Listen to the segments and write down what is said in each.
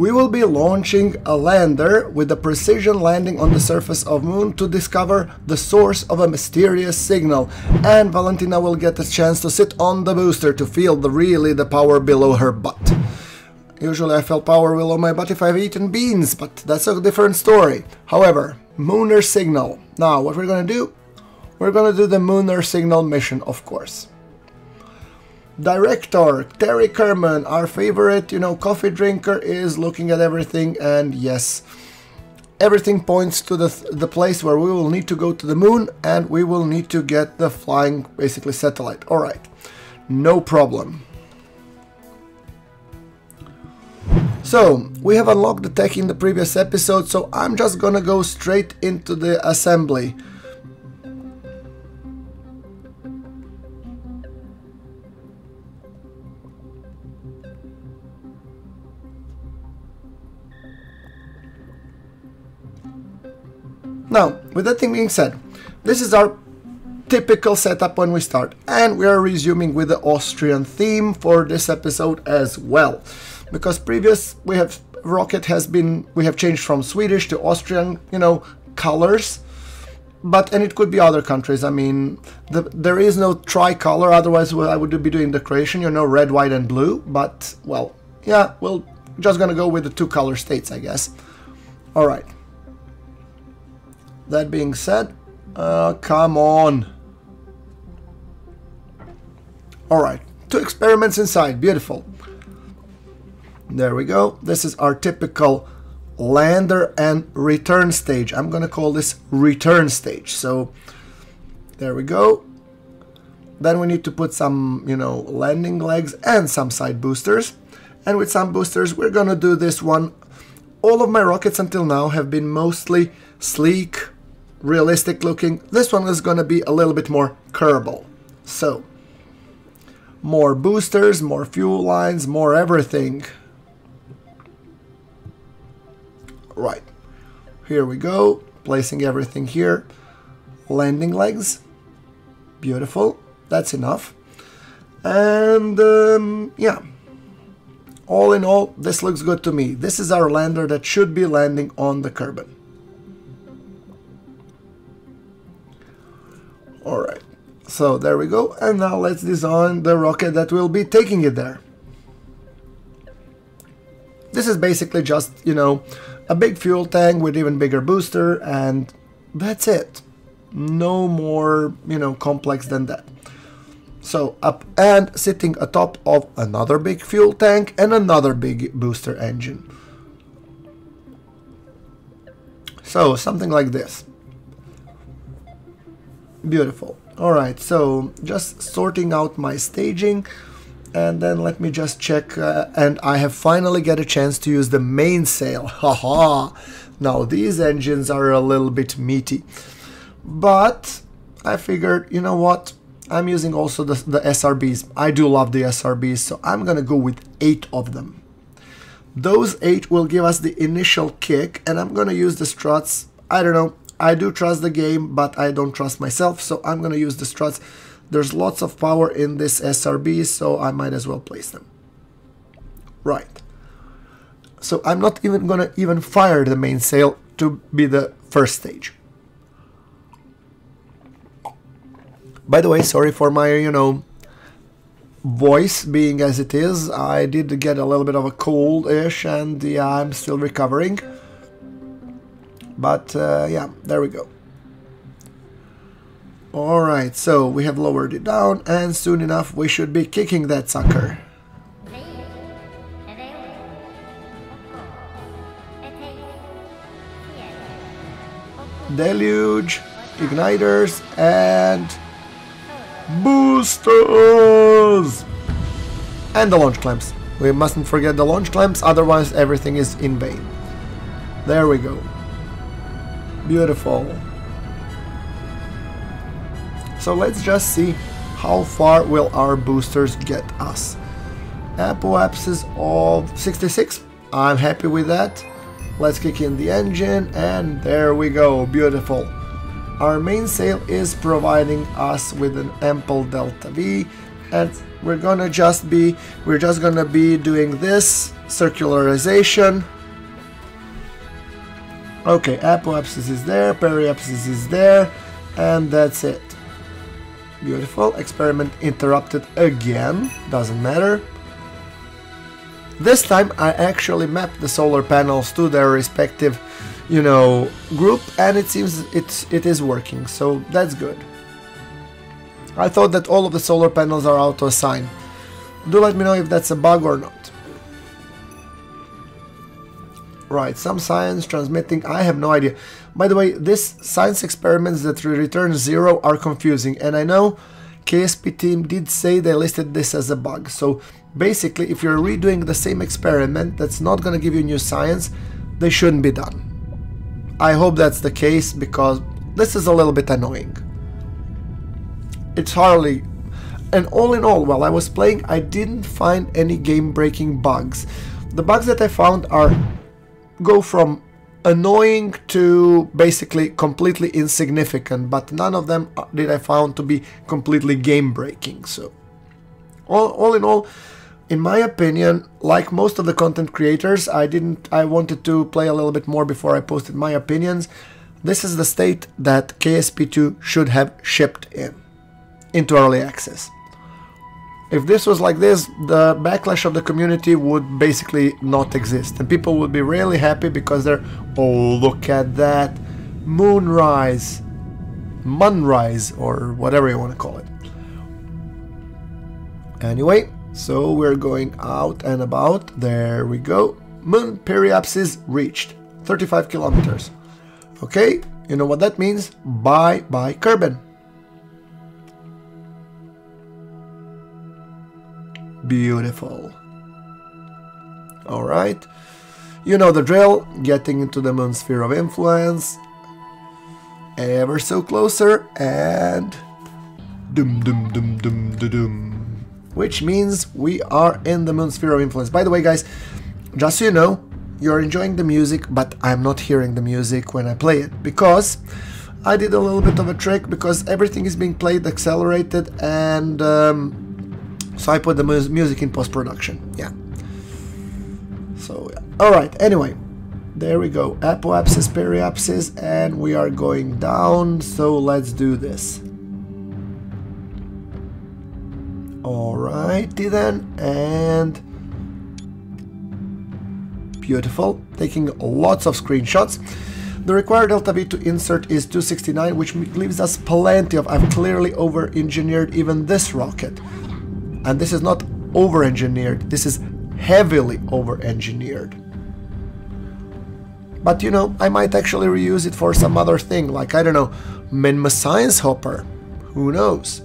We will be launching a lander with a precision landing on the surface of Moon to discover the source of a mysterious signal, and Valentina will get a chance to sit on the booster to feel the power below her butt. Usually I felt power below my butt if I've eaten beans, but that's a different story. However, Mooner Signal. Now, what we're gonna do? We're gonna do the Mooner Signal mission, of course. Director Terry Kerman, our favorite, you know, coffee drinker, is looking at everything, and yes, everything points to the place where we will need to go to the moon, and we will need to get the flying, basically, satellite. All right, no problem. So, we have unlocked the tech in the previous episode, so I'm just gonna go straight into the assembly. Now, with that thing being said, this is our typical setup when we start, and we are resuming with the Austrian theme for this episode as well. Because previous we have changed from Swedish to Austrian, you know, colors, and it could be other countries. I mean, there is no tricolor, otherwise I would be doing the creation, you know, red, white and blue, but well, yeah, we're just gonna go with the two color states, I guess. All right. That being said, come on. All right, two experiments inside, beautiful. There we go. This is our typical lander and return stage. I'm going to call this return stage. So there we go. Then we need to put some, you know, landing legs and some side boosters. And with some boosters, we're going to do this one. All of my rockets until now have been mostly sleek, realistic looking. This one is going to be a little bit more curveball. So more boosters, more fuel lines, more everything. Right, here we go, placing everything here. Landing legs, beautiful, that's enough. And yeah, all in all, this looks good to me. This is our lander that should be landing on the Kerben. All right, so there we go. And now let's design the rocket that will be taking it there. This is basically just, you know, a big fuel tank with even bigger booster, and that's it. No more, you know, complex than that. So up and sitting atop of another big fuel tank and another big booster engine. So something like this. Beautiful. All right, so just sorting out my staging. And then let me just check, and I have finally got a chance to use the mainsail. Haha! Now these engines are a little bit meaty, but I figured, you know what? I'm using also the SRBs. I do love the SRBs, so I'm gonna go with 8 of them. Those 8 will give us the initial kick, and I'm gonna use the struts. I don't know, I do trust the game, but I don't trust myself, so I'm gonna use the struts. There's lots of power in this SRB, so I might as well place them. Right. So I'm not even gonna fire the mainsail to be the first stage. By the way, sorry for my, you know, voice being as it is. I did get a little bit of a cold-ish, and yeah, I'm still recovering. But yeah, there we go. All right, so we have lowered it down, and soon enough we should be kicking that sucker. Deluge, igniters, and boosters! And the launch clamps. We mustn't forget the launch clamps, otherwise everything is in vain. There we go. Beautiful. So let's just see how far will our boosters get us. Apoapsis of 66. I'm happy with that. Let's kick in the engine, and there we go. Beautiful. Our mainsail is providing us with an ample delta V, and we're just gonna be doing this circularization. Okay, apoapsis is there, periapsis is there, and that's it. Beautiful. Experiment interrupted again, doesn't matter. This time I actually mapped the solar panels to their respective, you know, group, and it seems it is working, so that's good. I thought that all of the solar panels are auto-assigned. Do let me know if that's a bug or not. Right, some science transmitting, I have no idea. By the way, this science experiments that return 0 are confusing, and I know KSP team did say they listed this as a bug. So basically, if you're redoing the same experiment that's not going to give you new science, they shouldn't be done. I hope that's the case, because this is a little bit annoying. It's hardly... And all in all, while I was playing, I didn't find any game-breaking bugs. The bugs that I found are go from annoying to basically completely insignificant, but none of them did I found to be completely game-breaking. So all in all, in my opinion, like most of the content creators, I wanted to play a little bit more before I posted my opinions. This is the state that KSP2 should have shipped into early access. If this was like this, the backlash of the community would basically not exist, and people would be really happy because they're, oh, look at that, moonrise, munrise, or whatever you want to call it. Anyway, so we're going out and about, there we go. Moon periapsis reached, 35 kilometers. Okay, you know what that means, bye-bye Kerbin. Beautiful. All right, you know the drill, getting into the moon sphere of influence, ever so closer, and dum dum dum dum dum dum, which means we are in the moon sphere of influence. By the way, guys, just so you know, you're enjoying the music, but I'm not hearing the music when I play it, because I did a little bit of a trick, because everything is being played accelerated, and so I put the music in post-production, yeah. So, yeah. Alright, anyway, there we go. Apoapsis, periapsis, and we are going down, so let's do this. Alrighty then, and... Beautiful, taking lots of screenshots. The required delta V to insert is 269, which leaves us plenty of... I've clearly over-engineered even this rocket. And this is not over-engineered, this is heavily over-engineered. But you know, I might actually reuse it for some other thing, like, I don't know, Minma Science Hopper. Who knows?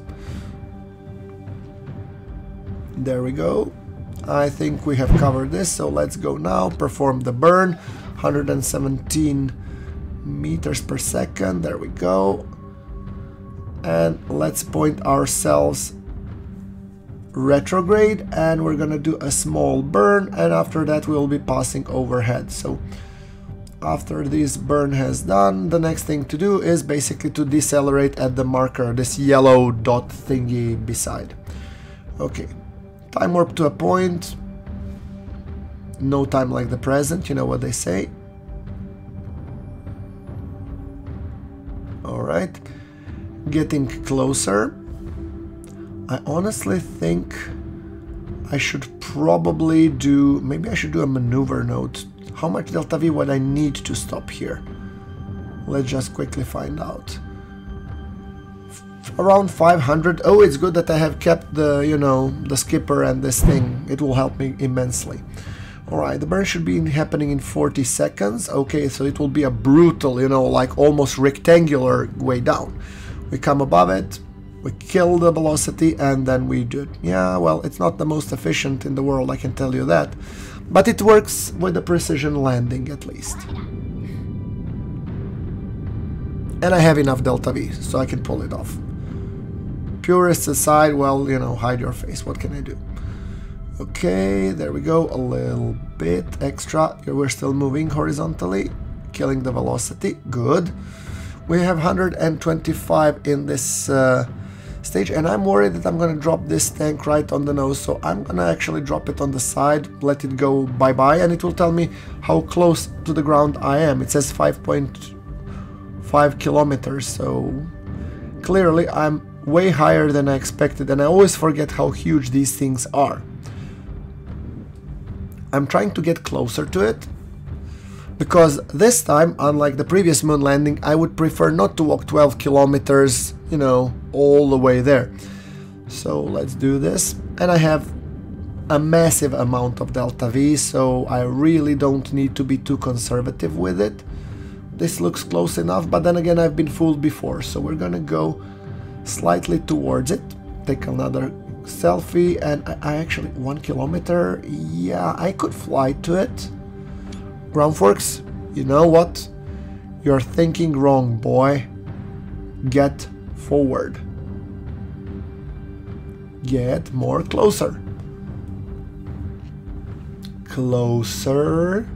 There we go. I think we have covered this, so let's go now, perform the burn. 117 meters per second, there we go. And let's point ourselves retrograde, and we're gonna do a small burn, and after that we'll be passing overhead. So after this burn has done, the next thing to do is basically to decelerate at the marker, this yellow dot thingy beside. Okay, time warp to a point, no time like the present, you know what they say. All right, getting closer. I honestly think I should probably do, maybe I should do a maneuver note. How much delta V would I need to stop here? Let's just quickly find out. Around 500. Oh, it's good that I have kept the, you know, the skipper and this thing. It will help me immensely. All right, the burn should be happening in 40 seconds. Okay, so it will be a brutal, you know, like almost rectangular way down. We come above it. We kill the velocity and then we do it. Yeah, well, it's not the most efficient in the world, I can tell you that. But it works with a precision landing at least. And I have enough delta V, so I can pull it off. Purists aside, well, you know, hide your face, what can I do? Okay, there we go, a little bit extra. We're still moving horizontally, killing the velocity, good. We have 125 in this stage, and I'm worried that I'm gonna drop this tank right on the nose, so I'm gonna actually drop it on the side, let it go bye-bye, and it will tell me how close to the ground I am. It says 5.5 kilometers, so clearly I'm way higher than I expected, and I always forget how huge these things are. I'm trying to get closer to it, because this time, unlike the previous moon landing, I would prefer not to walk 12 kilometers, you know, all the way there. So let's do this. And I have a massive amount of delta V, so I really don't need to be too conservative with it. This looks close enough, but then again, I've been fooled before, so we're gonna go slightly towards it. Take another selfie, and I actually 1 kilometer, yeah, I could fly to it. Ground Forks, you know what? You're thinking wrong, boy. Get forward. Get more closer. Closer.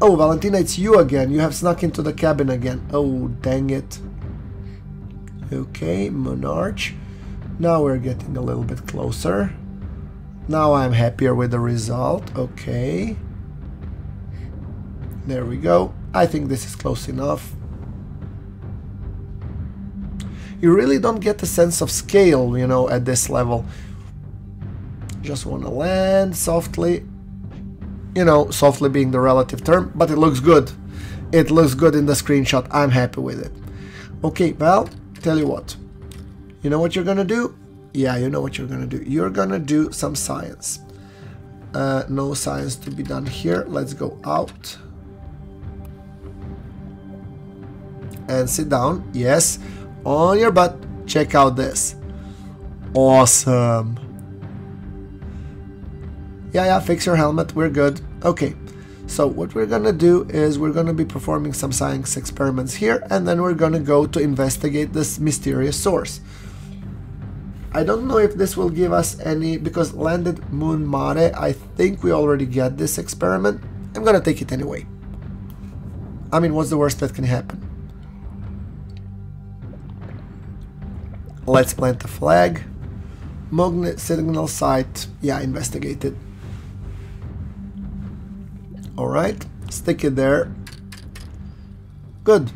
Oh, Valentina, it's you again. You have snuck into the cabin again. Oh, dang it. Okay, Monarch. Now we're getting a little bit closer. Now I'm happier with the result. Okay. There we go. I think this is close enough. You really don't get the sense of scale, you know, at this level. Just want to land softly. You know, softly being the relative term, but it looks good. It looks good in the screenshot. I'm happy with it. Okay, well, tell you what. You know what you're gonna do? Yeah, you know what you're gonna do. You're gonna do some science. No science to be done here. Let's go out. And sit down. Yes. On your butt. Check out this. Awesome. Yeah, yeah, fix your helmet. We're good. Okay. So what we're gonna do is we're gonna be performing some science experiments here, and then we're gonna go to investigate this mysterious source. I don't know if this will give us any, because landed moon Mare, I think we already get this experiment. I'm gonna take it anyway. I mean, what's the worst that can happen? Let's plant the flag. Magnet signal site. Yeah, investigate it. Alright, stick it there. Good.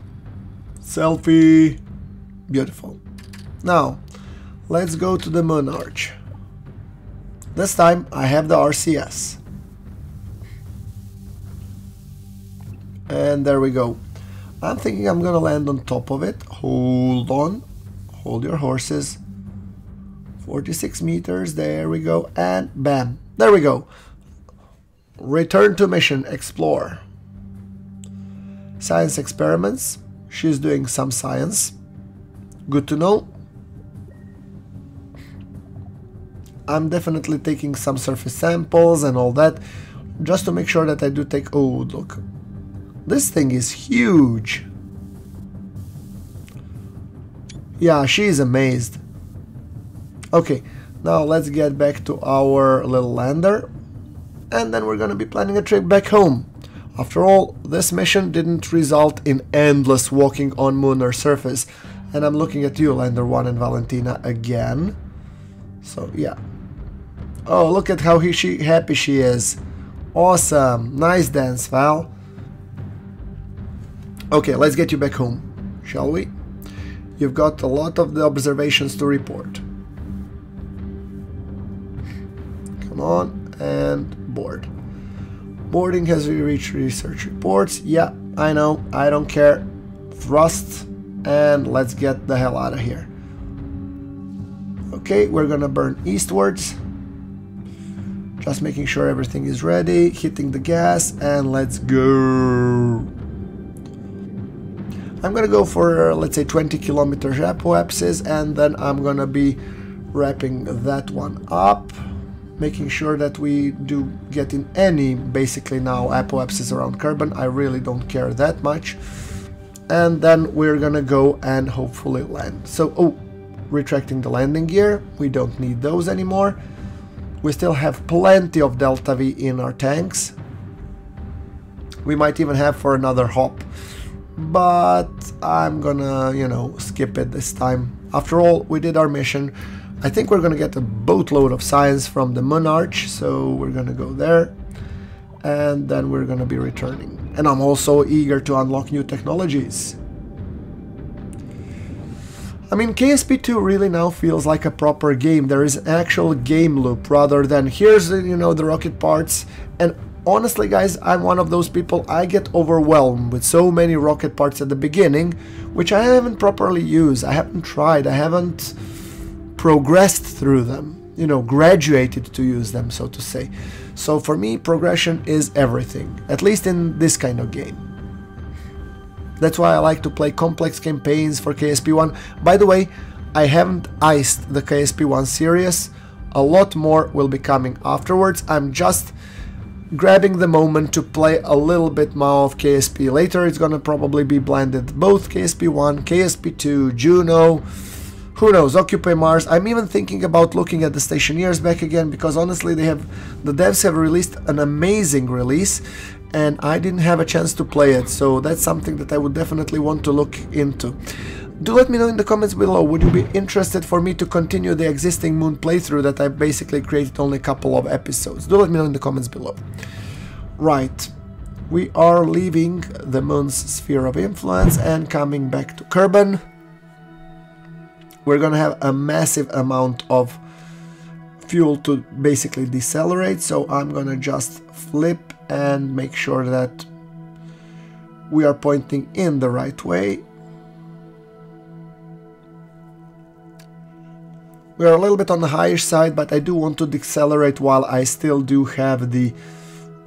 Selfie. Beautiful. Now, let's go to the Monarch. This time I have the RCS. And there we go. I'm thinking I'm gonna land on top of it. Hold on. Hold your horses. 46 meters. There we go. And bam. There we go. Return to mission. Explore. Science experiments. She's doing some science. Good to know. I'm definitely taking some surface samples and all that, just to make sure that I do take... Oh, look. This thing is huge. Yeah, she's amazed. Okay, now let's get back to our little lander. And then we're going to be planning a trip back home. After all, this mission didn't result in endless walking on lunar surface. And I'm looking at you, Lander 1 and Valentina, again. So, yeah. Oh, look at how she happy she is. Awesome. Nice dance, Val. Okay, let's get you back home, shall we? You've got a lot of the observations to report. Come on, and board. Boarding has reached research reports. Yeah, I know. I don't care. Thrust, and let's get the hell out of here. Okay, we're gonna burn eastwards. Just making sure everything is ready, hitting the gas, and let's go. I'm gonna go for, let's say, 20 kilometer apoapsis, and then I'm gonna be wrapping that one up, making sure that we do get in any, basically now, apoapsis around Kerbin. I really don't care that much. And then we're gonna go and hopefully land. So, oh, retracting the landing gear, we don't need those anymore. We still have plenty of delta V in our tanks. We might even have for another hop. but I'm gonna, skip it this time. After all, we did our mission. I think we're gonna get a boatload of science from the Moon Arch, so we're gonna go there, and then we're gonna be returning. And I'm also eager to unlock new technologies. I mean, KSP2 really now feels like a proper game. There is an actual game loop rather than here's, the rocket parts. And honestly, guys, I'm one of those people, I get overwhelmed with so many rocket parts at the beginning, which I haven't properly used, I haven't tried, I haven't progressed through them, graduated to use them, so to say. So for me, progression is everything, at least in this kind of game. That's why I like to play complex campaigns for KSP1. By the way, I haven't iced the KSP1 series. A lot more will be coming afterwards. I'm just grabbing the moment to play a little bit more of KSP. Later it's gonna probably be blended both KSP1, KSP2, Juno, who knows, Occupy Mars. I'm even thinking about looking at the Stationeers back again, because honestly they have, the devs have released an amazing release and I didn't have a chance to play it, so that's something that I would definitely want to look into. Do let me know in the comments below, would you be interested for me to continue the existing Moon playthrough that I basically created only a couple of episodes? Do let me know in the comments below. Right, we are leaving the Moon's sphere of influence and coming back to Kurban. We're gonna have a massive amount of fuel to basically decelerate, so I'm gonna just flip and make sure that we are pointing in the right way. We are a little bit on the higher side, but I do want to decelerate while I still do have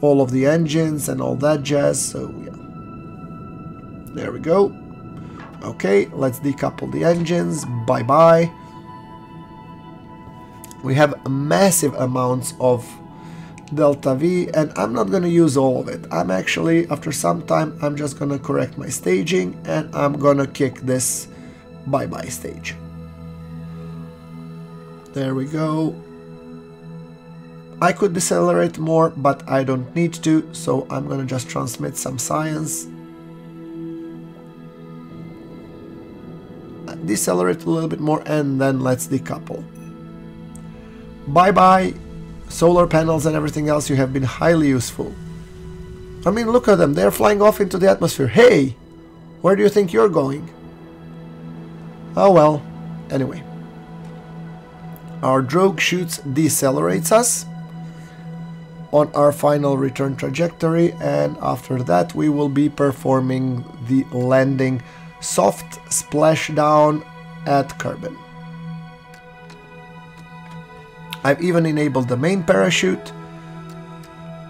all of the engines and all that jazz, so yeah. There we go. Okay, let's decouple the engines. Bye-bye. We have massive amounts of Delta V, and I'm not going to use all of it. I'm actually, after some time, I'm just going to correct my staging and I'm going to kick this bye-bye stage. There we go. I could decelerate more, but I don't need to, so I'm going to just transmit some science. Decelerate a little bit more and then let's decouple. Bye-bye. Solar panels and everything else, you have been highly useful. I mean, look at them, they're flying off into the atmosphere. Hey, where do you think you're going? Oh well, anyway. Our drogue chutes decelerates us on our final return trajectory, and after that we will be performing the landing soft splashdown at Kurban. I've even enabled the main parachute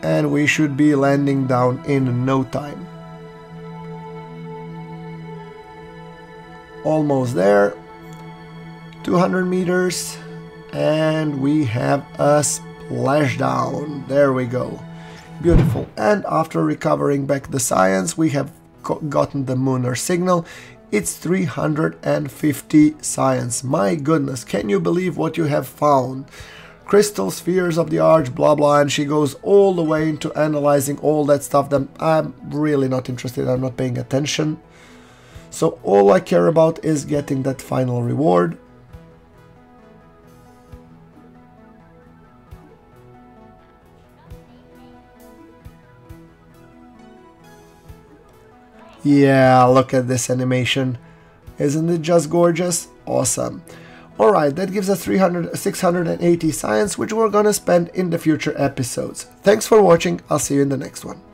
and we should be landing down in no time. Almost there, 200 meters, and we have a splashdown. There we go, beautiful. And after recovering back the science, we have gotten the lunar signal. It's 350 science. My goodness, can you believe what you have found? Crystal spheres of the arch, blah blah, and she goes all the way into analyzing all that stuff that I'm really not interested, I'm not paying attention. So all I care about is getting that final reward. Yeah, look at this animation. Isn't it just gorgeous? Awesome. All right, that gives us 680 science, which we're gonna spend in the future episodes. Thanks for watching. I'll see you in the next one.